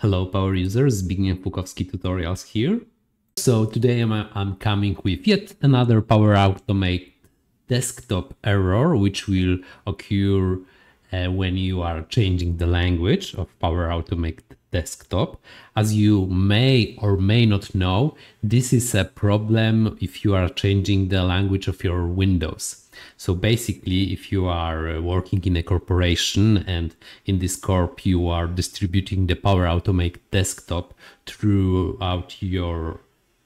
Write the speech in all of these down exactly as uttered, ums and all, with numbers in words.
Hello power users, Zbigniew Lukowski tutorials here. So today I'm, I'm coming with yet another Power Automate Desktop error, which will occur uh, when you are changing the language of Power Automate Desktop. As you may or may not know, this is a problem if you are changing the language of your Windows. So basically, if you are working in a corporation and in this corp you are distributing the Power Automate Desktop throughout your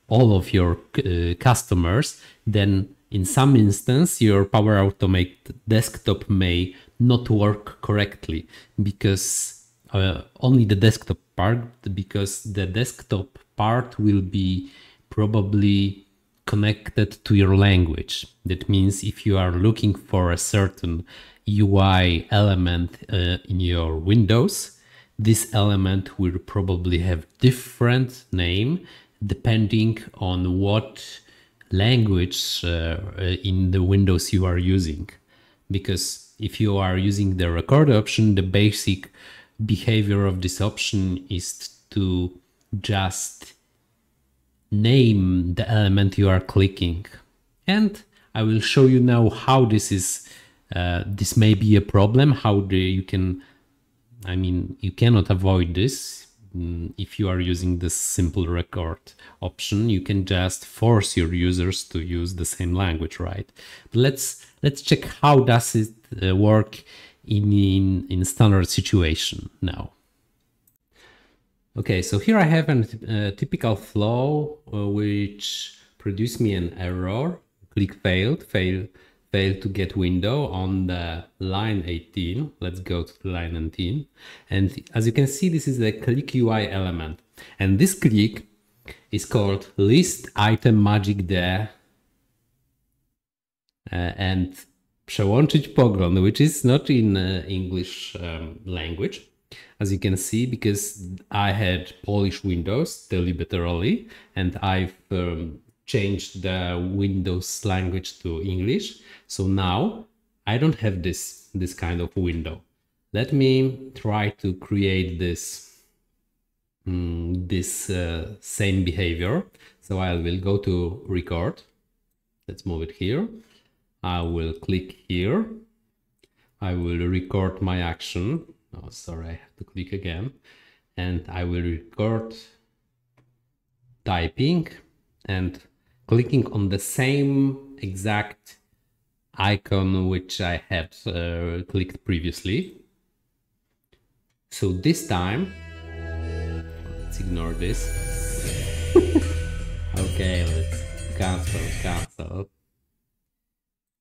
all of your uh, customers, then in some instance your Power Automate Desktop may not work correctly because uh, only the desktop part, because the desktop part will be probably connected to your language. That means if you are looking for a certain U I element uh, in your Windows, this element will probably have different name depending on what language uh, in the Windows you are using. Because if you are using the record option, the basic behavior of this option is to just name the element you are clicking, and I will show you now how this is uh, this may be a problem, how the, you can I mean you cannot avoid this. If you are using the simple record option, you can just force your users to use the same language, right? But let's let's check how does it uh, work in, in in standard situation now. Okay, so here I have a uh, typical flow uh, which produced me an error. Click failed, fail, fail to get window on the line eighteen. Let's go to line nineteen. And as you can see, this is the click U I element. And this click is called list item magic the uh, and przełączyć pogląd, which is not in uh, English um, language. As you can see, because I had Polish Windows deliberately and I've um, changed the Windows language to English. So now I don't have this, this kind of window. Let me try to create this, um, this uh, same behavior. So I will go to record. Let's move it here. I will click here. I will record my action. Oh, sorry, I have to click again, and I will record typing and clicking on the same exact icon which I had uh, clicked previously. So this time, let's ignore this. Okay, let's cancel, cancel.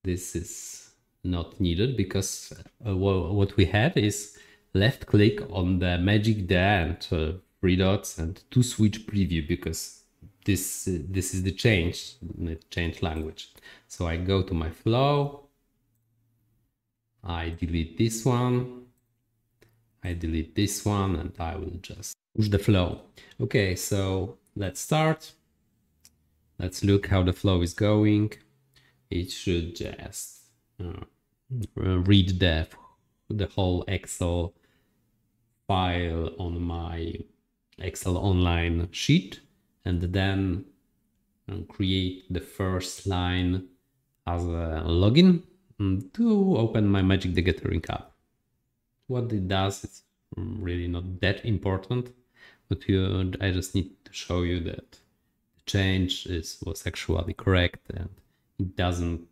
This is not needed because uh, what we had is left click on the magic there and uh, three dots and to switch preview, because this uh, this is the change the change language. So I go to my flow, I delete this one, I delete this one, and I will just push the flow. Okay, so let's start. Let's look how the flow is going. It should just uh, read the the whole Excel file on my Excel online sheet, and then create the first line as a login to open my Magic the Gathering app. What it does is really not that important, but you, I just need to show you that the change is, was actually correct and it doesn't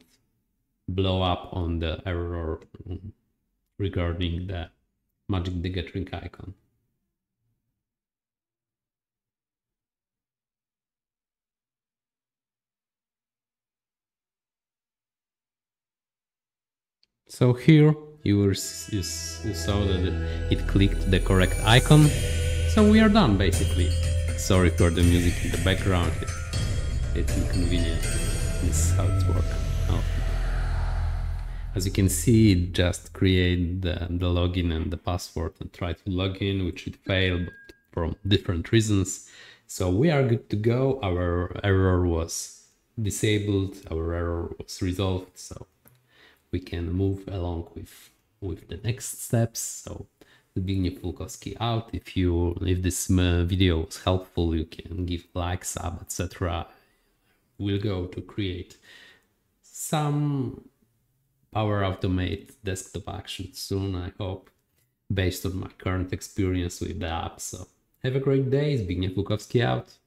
blow up on the error regarding the Magic the Gathering icon. So here you, were, you, you saw that it clicked the correct icon. So we are done basically. Sorry for the music in the background, it, it's inconvenient. This is how it works. Oh. As you can see, just create the, the login and the password and try to log in, which should fail, but from different reasons. So we are good to go. Our error was disabled, our error was resolved, so we can move along with, with the next steps. So Zbigniew Lukowski out. If you if this video was helpful, you can give like, sub, et cetera. We'll go to create some Power Automate Desktop action soon, I hope, based on my current experience with the app. So have a great day. Zbigniew Lukowski out.